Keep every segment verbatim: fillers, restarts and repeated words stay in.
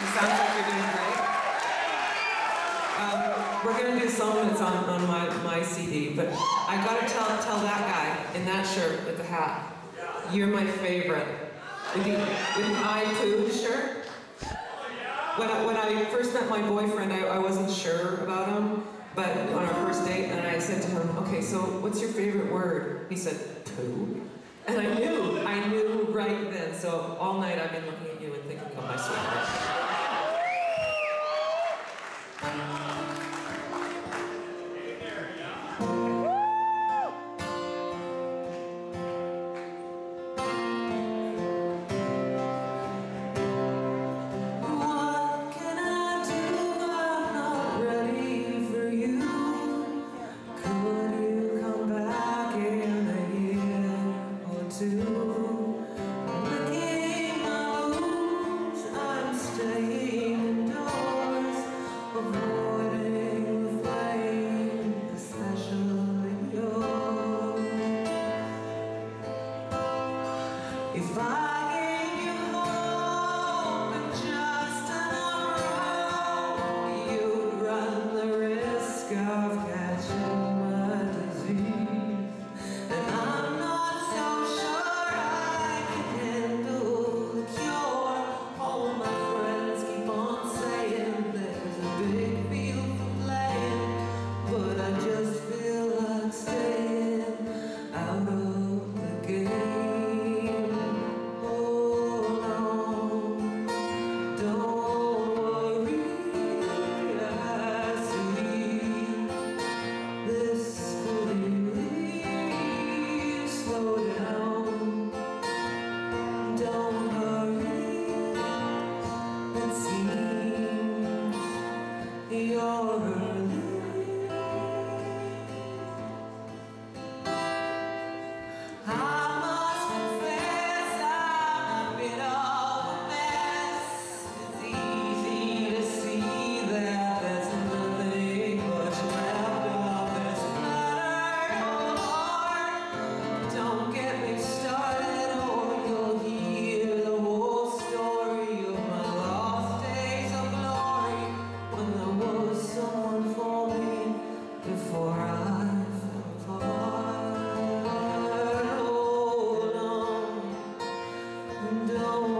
You sound like you're doing great. Um, we're going to do a song that's on, on my, my C D, but I got to tell, tell that guy in that shirt with the hat, you're my favorite. With the, with the I Poo shirt. When I, when I first met my boyfriend, I, I wasn't sure about him, but on our first date, and I said to him, okay, so what's your favorite word? He said, poo. And I knew, I knew right then, so all night I've been looking at you and thinking of my sweetheart. If I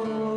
no.